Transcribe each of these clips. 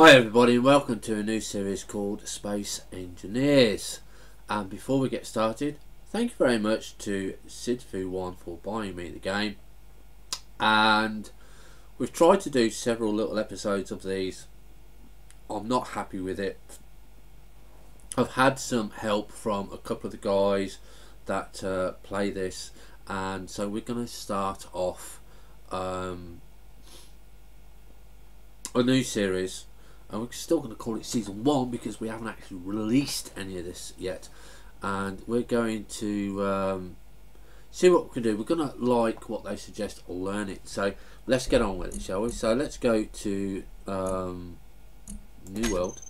Hi everybody and welcome to a new series called Space Engineers. And before we get started, thank you very much to SidFu1 for buying me the game. And we've tried to do several little episodes of these. I'm not happy with it. I've had some help from a couple of the guys that play this, and so we're going to start off a new series. And we're still going to call it Season 1 because we haven't actually released any of this yet. And we're going to see what we can do. We're going to like what they suggest or learn it. So let's get on with it, shall we? So let's go to New World.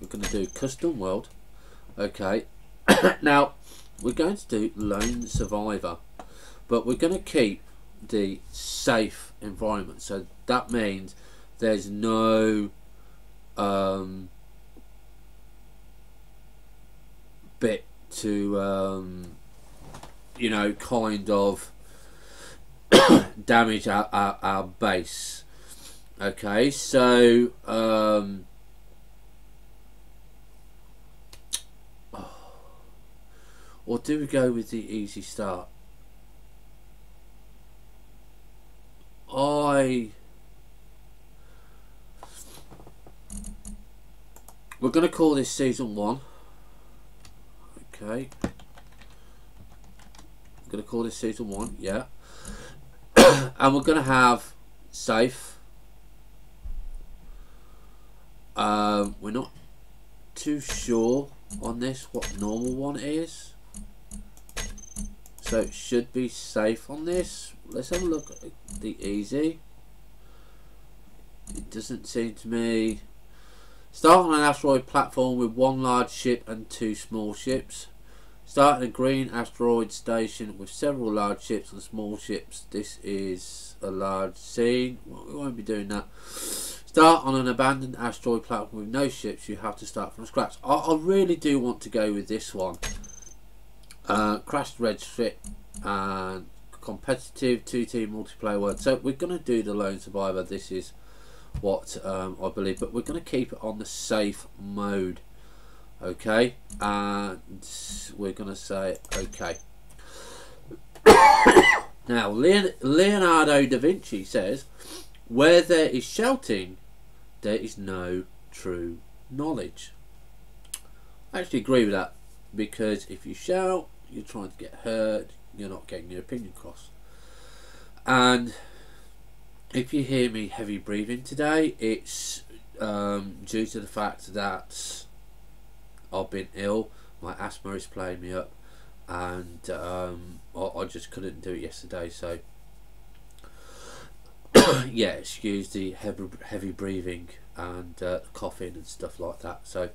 We're going to do Custom World. Okay. Now, we're going to do Lone Survivor. But we're going to keep the safe environment. So that means there's no bit to you know, kind of damage our base. Okay, so or do we go with the easy start? We're going to call this Season 1. Okay. We're going to call this Season 1, yeah. And we're going to have safe. We're not too sure on this what normal one is. So it should be safe on this. Let's have a look at the easy. It doesn't seem to me. Start on an asteroid platform with one large ship and two small ships. Start at a green asteroid station with several large ships and small ships. This is a large scene. Well, we won't be doing that. Start on an abandoned asteroid platform with no ships. You have to start from scratch. I really do want to go with this one. Crashed Redshift and competitive 2-team multiplayer world. So we're going to do the Lone Survivor. This is what I believe, but we're going to keep it on the safe mode. Okay, and we're going to say okay. Now Leonardo da Vinci says, where there is shouting there is no true knowledge. I actually agree with that, because if you shout you're trying to get heard, you're not getting your opinion across. And if you hear me heavy breathing today, it's due to the fact that I've been ill. My asthma is playing me up, and I just couldn't do it yesterday. So yeah, excuse the heavy breathing and coughing and stuff like that. So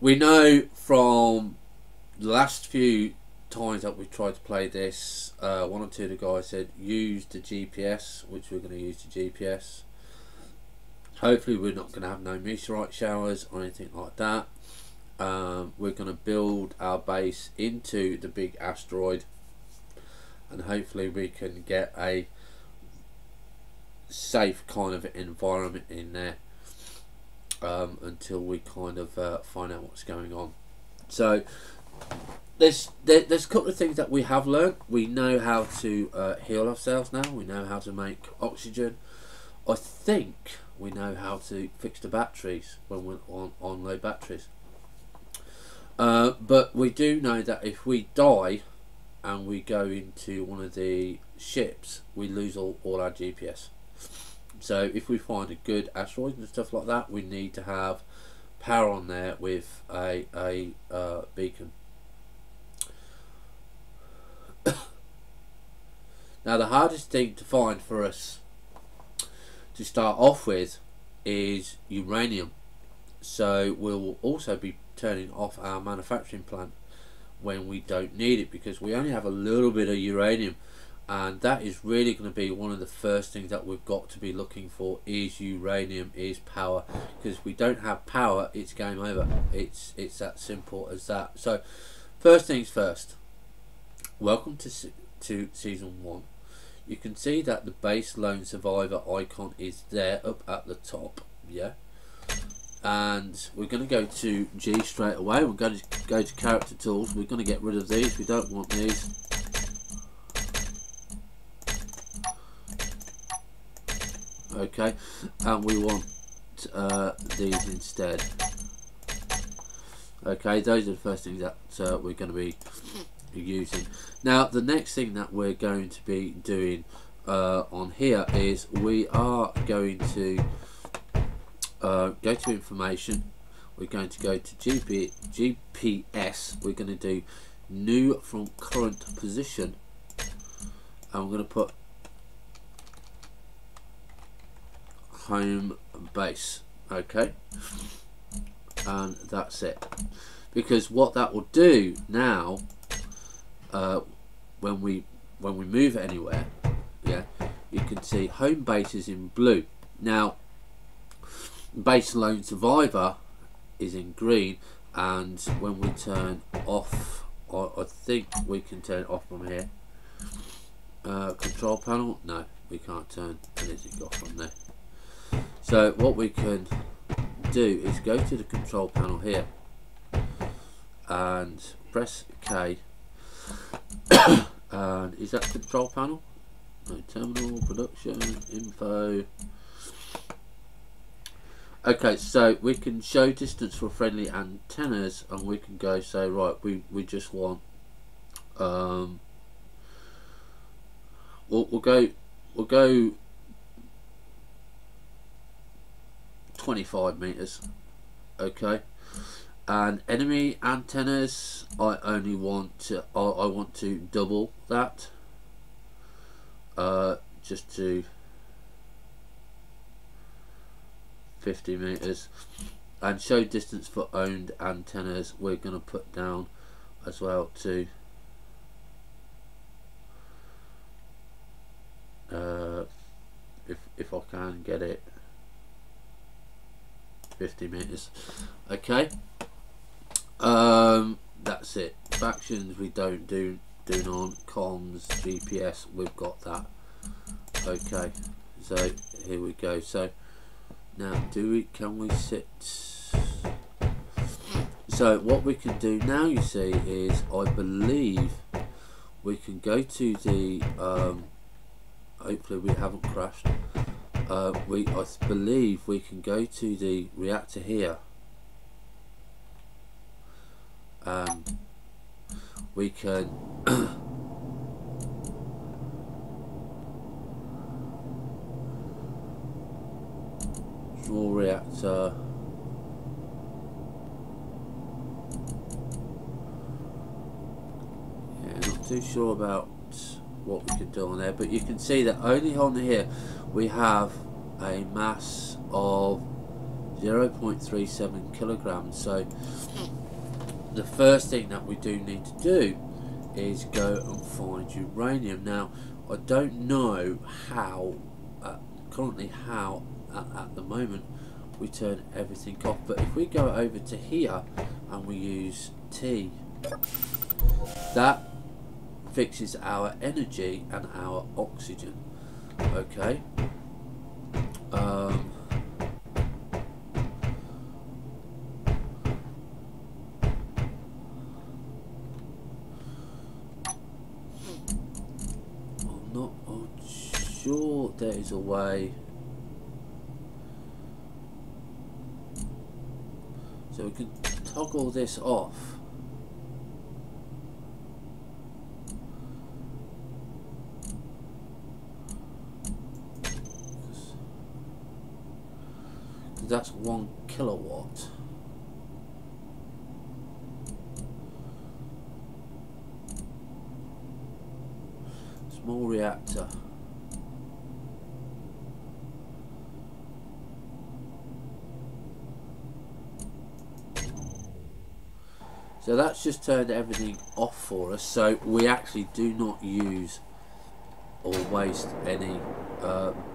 we know from the last few times that we've tried to play this, one or two of the guys said use the GPS, which we're going to use the GPS. Hopefully we're not going to have no meteorite showers or anything like that. We're going to build our base into the big asteroid, and hopefully we can get a safe kind of environment in there until we kind of find out what's going on. So There's a couple of things that we have learned. We know how to heal ourselves now. We know how to make oxygen. I think we know how to fix the batteries when we're on low batteries. But we do know that if we die and we go into one of the ships, we lose all our GPS. So if we find a good asteroid and stuff like that, we need to have power on there with a beacon. Now the hardest thing to find for us to start off with is uranium. So we'll also be turning off our manufacturing plant when we don't need it, because we only have a little bit of uranium, and that is really going to be one of the first things that we've got to be looking for is uranium, is power, because if we don't have power it's game over. It's that simple as that. So first things first, welcome to Season 1. you can see that the baseline survivor icon is there up at the top, yeah. And we're going to go to G straight away. We're going to go to character tools. We're going to get rid of these. We don't want these. Okay, and we want these instead. Okay, those are the first things that we're going to be using. Now, the next thing that we're going to be doing on here is we are going to go to information. We're going to go to GPS. We're going to do new from current position, and we're going to put home base, okay, and that's it. Because what that will do now, when we move it anywhere, yeah, you can see home base is in blue. Now, baseline survivor is in green, and when we turn off, I think we can turn it off from here. Control panel, no, we can't turn anything off from there. So what we can do is go to the control panel here and press K. And is that control panel? No, terminal, production, info. Okay, so we can show distance for friendly antennas, and we can go say, right, we just want, we'll go 25 meters, okay. And enemy antennas, I want to double that, just to 50 meters. And show distance for owned antennas, we're gonna put down as well to if I can get it, 50 meters, okay. That's it. Factions we don't do none. Comms, GPS, we've got that. Okay, so here we go. So now can we sit? So what we can do now, you see, is I believe we can go to the. Hopefully we haven't crashed. I believe we can go to the reactor here. We can draw reactor. Yeah, not too sure about what we could do on there, but you can see that only on here we have a mass of 0.37 kilograms. So the first thing that we do need to do is go and find uranium. Now I don't know how at the moment we turn everything off, but if we go over to here and we use T, that fixes our energy and our oxygen, okay. I'm not sure there is a way, so we can toggle this off. That's 1 kilowatt. Small reactor. So that's just turned everything off for us. So we actually do not use or waste any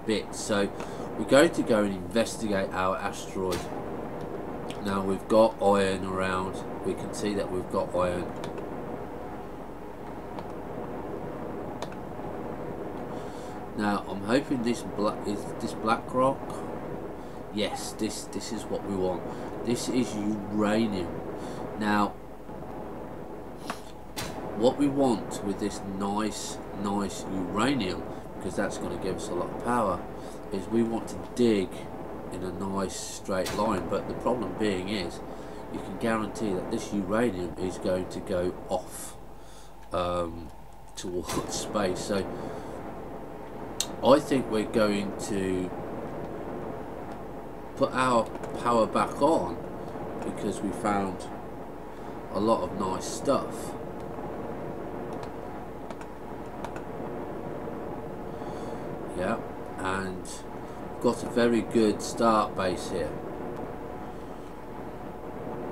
bits. So we're going to go and investigate our asteroid. Now we've got iron around. We can see that we've got iron. I'm hoping this black rock. Yes, this is what we want. This is uranium. Now, what we want with this nice uranium, because that's going to give us a lot of power, is we want to dig in a nice straight line. But the problem being is, you can guarantee that this uranium is going to go off towards space. So I think we're going to put our power back on because we found a lot of nice stuff. Yeah, and we've got a very good start base here.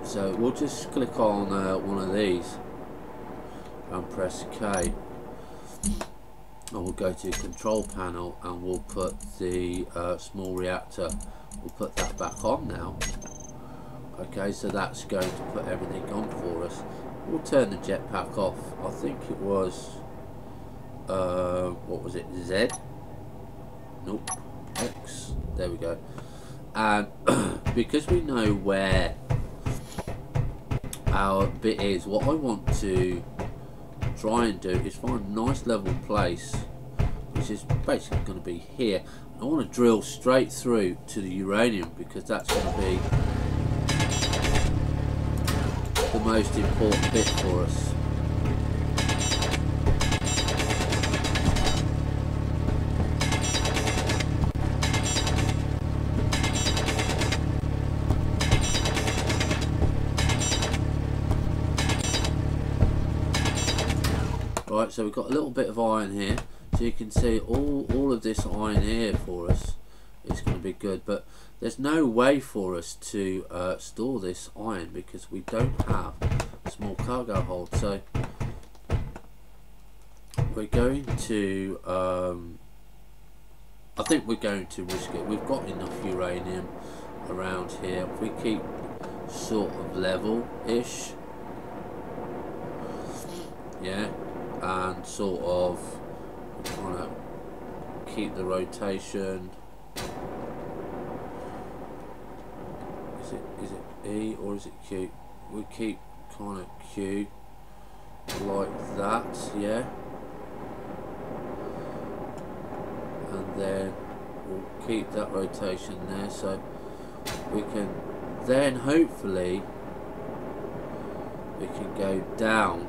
So we'll just click on one of these and press K, and we'll go to the control panel and we'll put the small reactor, we'll put that back on now. Okay, so that's going to put everything on for us. We'll turn the jetpack off. I think it was what was it, Z? Nope, X. There we go. And because we know where our bit is, what I want to try and do is find a nice level place, which is basically going to be here. I want to drill straight through to the uranium because that's going to be the most important bit for us. Right, so we've got a little bit of iron here, so you can see all of this iron here for us. It's going to be good, but there's no way for us to store this iron because we don't have a small cargo hold. So we're going to, I think we're going to risk it. We've got enough uranium around here. If we keep sort of level-ish, yeah, and sort of trying to keep the rotation. Is it E or is it Q? We keep kind of Q like that, yeah. And then we'll keep that rotation there, so we can then hopefully we can go down.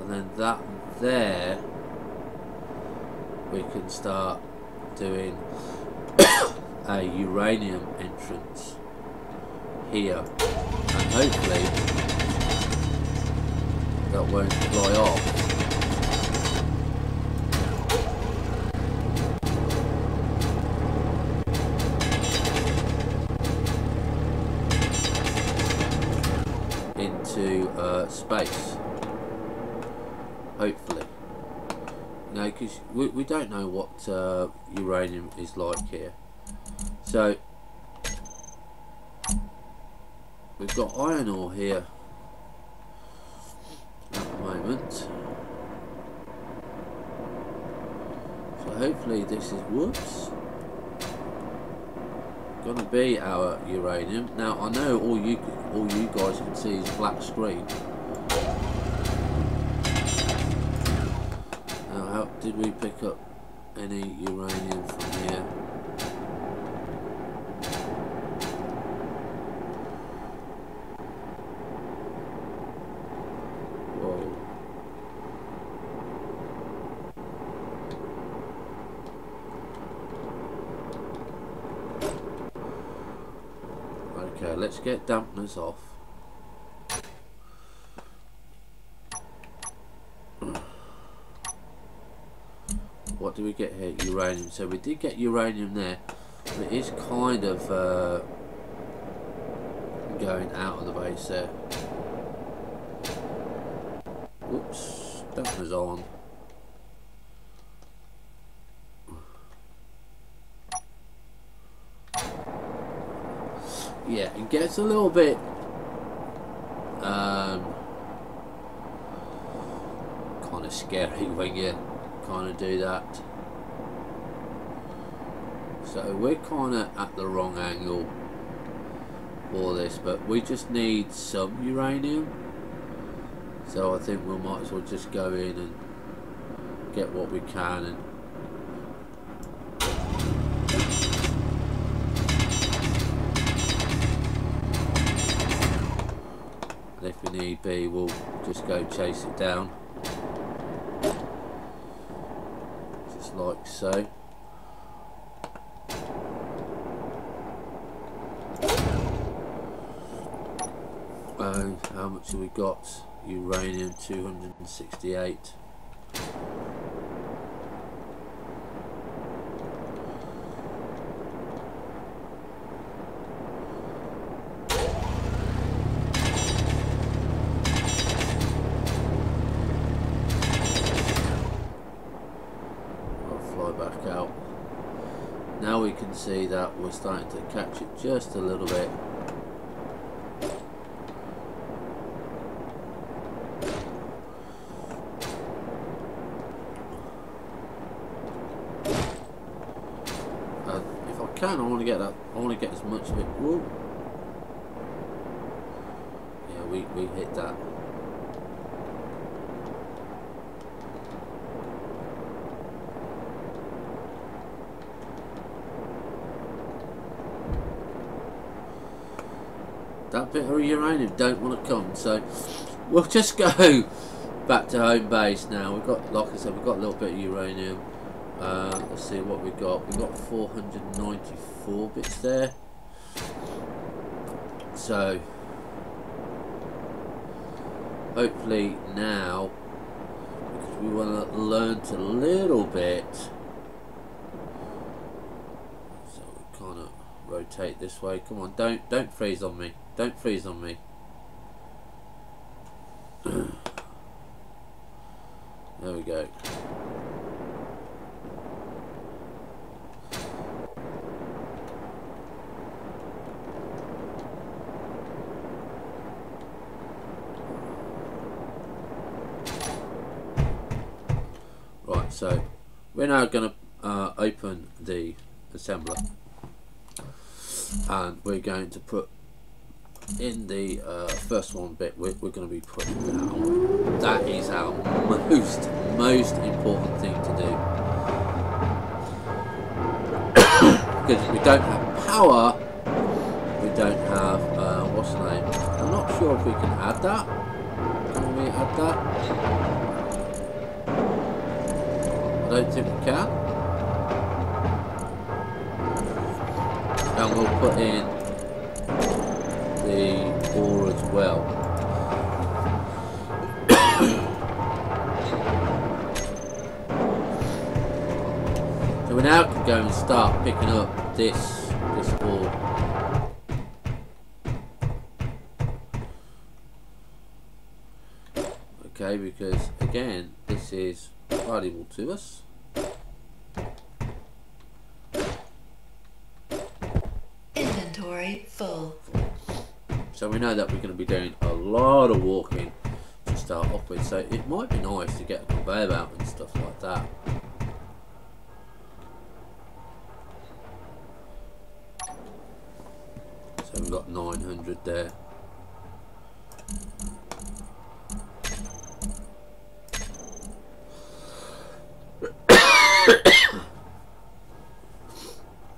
And then that there, we can start doing a uranium entrance here, and hopefully that won't fly off into space. Hopefully. No, because we don't know what uranium is like here. So we've got iron ore here at the moment. So hopefully this is, whoops, gonna be our uranium. Now I know all you guys can see is black screen. Did we pick up any uranium from here? Whoa. Okay, let's get dampness off. What do we get here? Uranium. So we did get uranium there, but it is kind of going out of the base there. Whoops, that was on. Yeah, it gets a little bit kind of scary when you kind of do that. So we're kind of at the wrong angle for this, but we just need some uranium, so I think we might as well just go in and get what we can. And if we need be, we'll just go chase it down, just like so. How much have we got? Uranium 268. See that we're starting to catch it just a little bit. If I can, I want to get that. I want to get as much of it. Whoa. Yeah, we hit that. That bit of uranium don't want to come, so we'll just go back to home base now. We've got, like I said, we've got a little bit of uranium. Let's see what we've got. We've got 494 bits there, so hopefully now, because we want to learn a little bit, so we kind of rotate this way. Come on, don't freeze on me. Don't freeze on me. There we go. Right, so we're now going to open the assembler, and we're going to put in the first one bit. We're going to be putting down. That is our most important thing to do, because we don't have power, we don't have what's the name. I'm not sure if we can add that. Can we add that? I don't think we can. And we'll put in the ore as well. So we now can go and start picking up this ore. Okay, because again, this is valuable to us. Full. So we know that we're going to be doing a lot of walking to start off with, so it might be nice to get a conveyor belt and stuff like that. So we've got 900 there.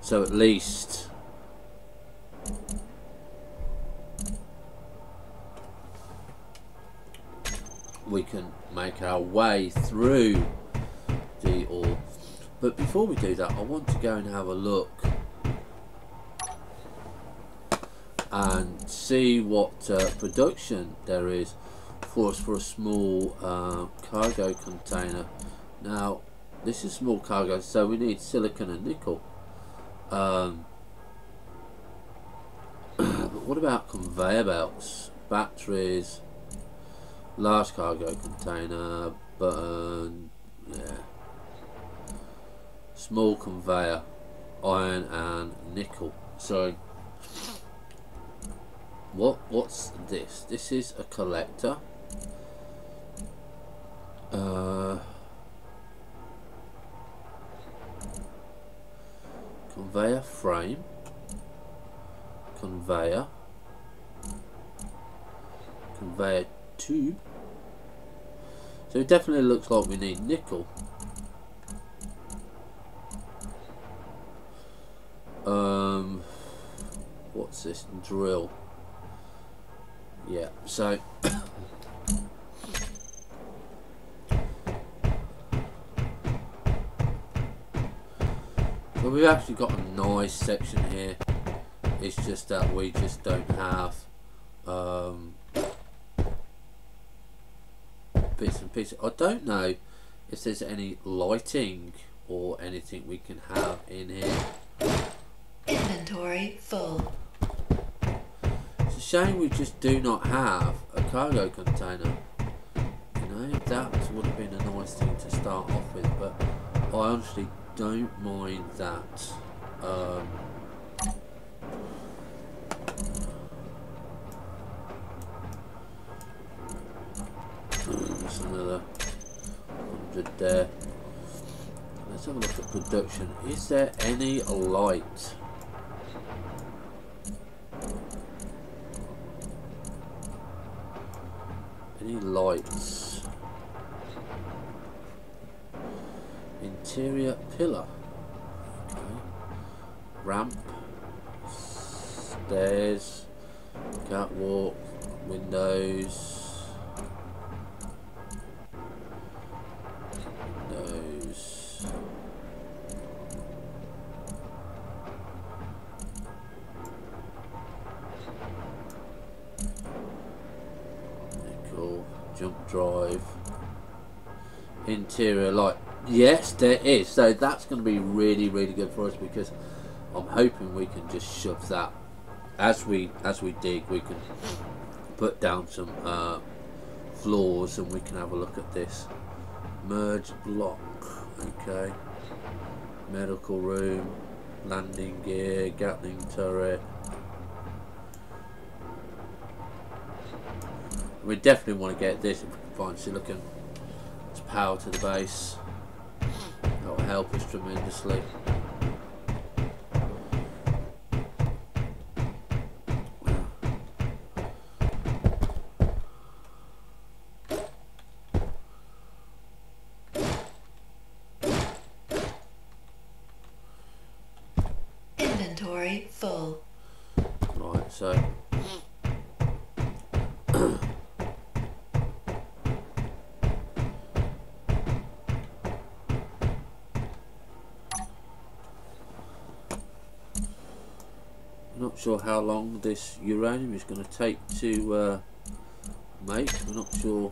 So at least we can make our way through the ore. But before we do that, I want to go and have a look and see what production there is for us for a small cargo container. Now this is small cargo, so we need silicon and nickel. But what about conveyor belts, batteries, large cargo container, but yeah, small conveyor, iron and nickel. So what's this? This is a collector. frame, conveyor, conveyor tube. So it definitely looks like we need nickel. What's this? Drill. Yeah, so but we've actually got a nice section here. It's just that we just don't have bits and pieces. I don't know if there's any lighting or anything we can have in here. Inventory full. It's a shame we just do not have a cargo container. You know, that would have been a nice thing to start off with, but I honestly don't mind that. That's another 100 there. Let's have a look at production. Is there any light? Any lights? Interior pillar. Okay. Ramp. Stairs. Catwalk. Windows. Windows. Nickel. Jump drive. Interior light. Yes, there is. So that's going to be really, really good for us, because I'm hoping we can just shove that as we dig. We can put down some floors, and we can have a look at this. Merge block. Okay. Medical room, landing gear, Gatling turret. We definitely want to get this if we can find silicon. It's power to the base. That will help us tremendously. Inventory full. Right, so sure how long this uranium is going to take to make. We're not sure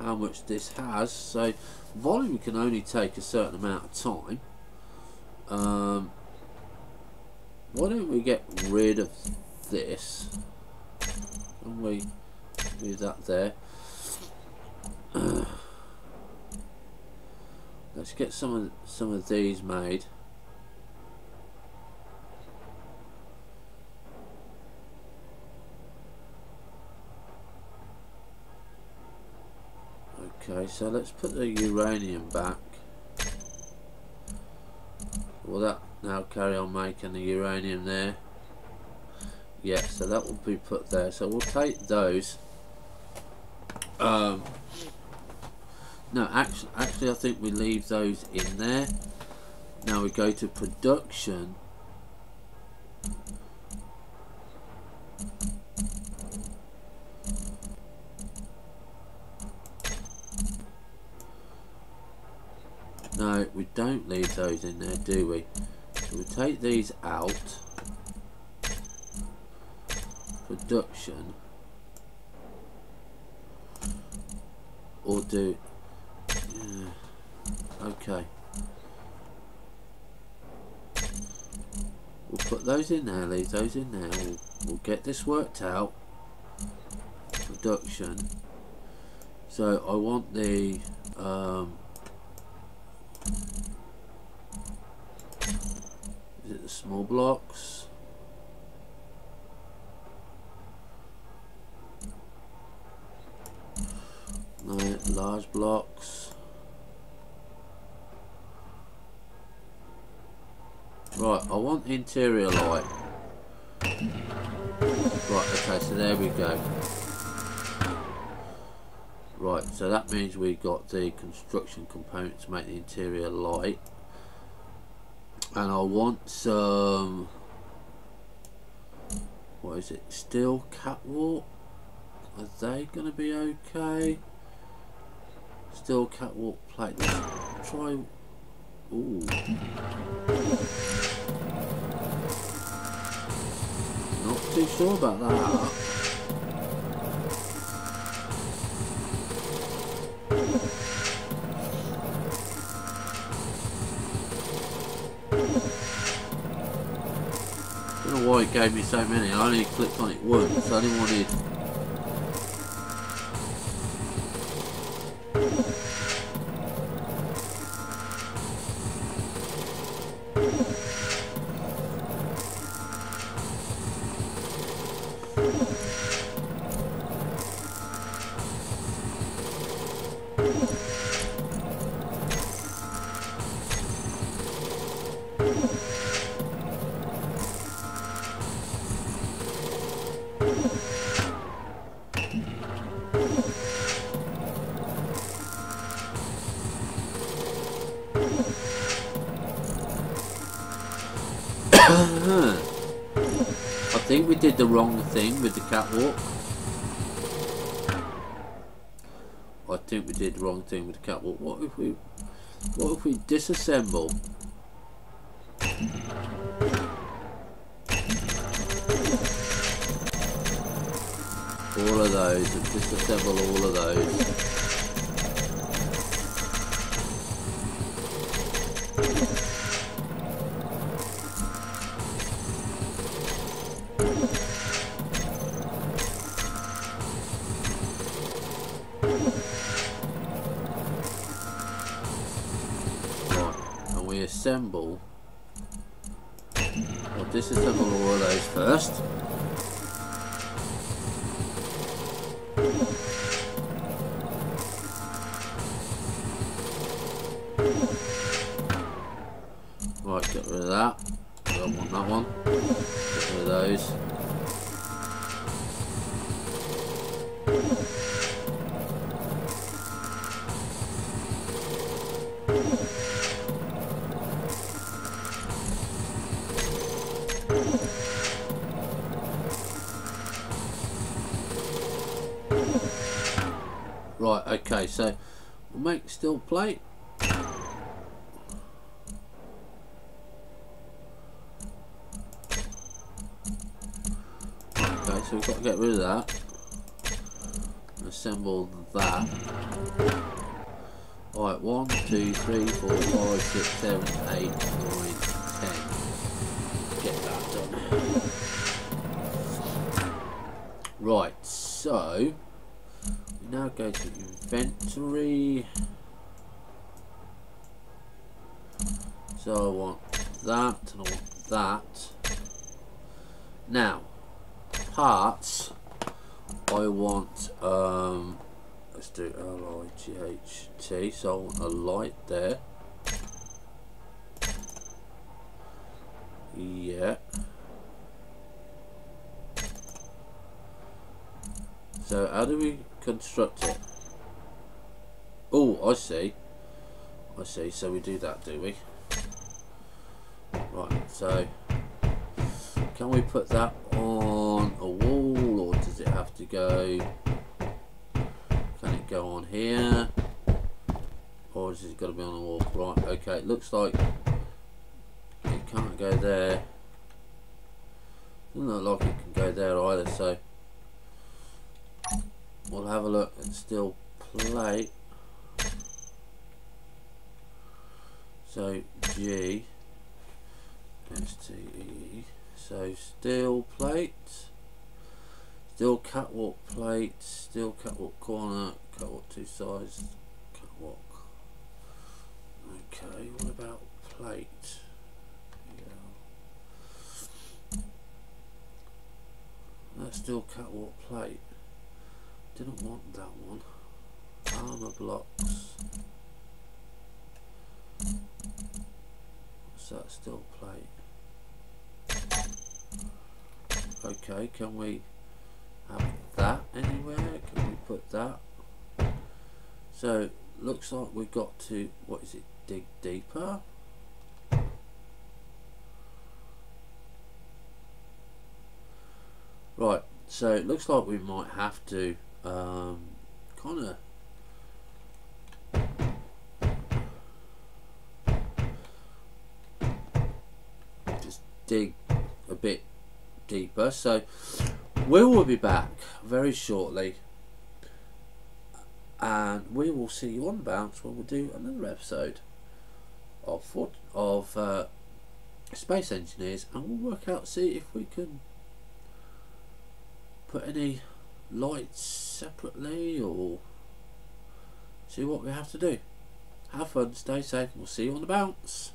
how much this has, so volume can only take a certain amount of time. Why don't we get rid of this and we do that there. Let's get some of these made. Okay, so let's put the uranium back. Will that now carry on making the uranium there? Yeah, so that will be put there. So we'll take those. No, actually I think we leave those in there. Now we go to production. No, we don't leave those in there, do we? So we take these out. Production. Or do... yeah. Okay. We'll put those in there, leave those in there. We'll get this worked out. Production. So I want the... is it the small blocks? No, large blocks. Right, I want interior light. Right, okay, so there we go. Right, so that means we've got the construction component to make the interior light. And I want some, what is it, steel catwalk? Are they going to be okay? Steel catwalk plate. Let's try. Ooh. Not too sure about that. Don't know why it gave me so many. I only clicked on it once. I only wanted. I think we did the wrong thing with the catwalk. I think we did the wrong thing with the catwalk. What if we disassemble? All of those and disassemble all of those. Assemble or disassemble all of those first. Right, get rid of that. I don't want that one. Get rid of those. Right, okay, so we'll make steel plate. Okay, so we've got to get rid of that. Assemble that. Alright, 1, 2, 3, 4, 5, 6, 7, 8, 9, 10. Get that done. Right, so now go to inventory. So I want that and I want that. Now parts, I want let's do L-I-G-H-T, so I want a light there. Yeah. So how do we construct it? Oh, I see. I see. So we do that, do we? Right. So can we put that on a wall, or does it have to go? Can it go on here, or is it got to be on the wall? Right. Okay. It looks like it can't go there. Doesn't look like it can go there either. So we'll have a look and still play. So G S T E. So steel plate, steel catwalk plate, steel catwalk corner, catwalk two sides, catwalk. Okay, what about plate? Yeah. That's steel catwalk plate. Didn't want that one. Armor blocks. What's that steel plate? Okay, can we have that anywhere? Can we put that? So looks like we've got to, what is it, dig deeper. Right, so it looks like we might have to kind of just dig a bit deeper. So we will be back very shortly and we will see you on Bounce when we do another episode of Space Engineers, and we'll work out, see if we can put any lights separately or see what we have to do. Have fun, stay safe, and we'll see you on the Bounce.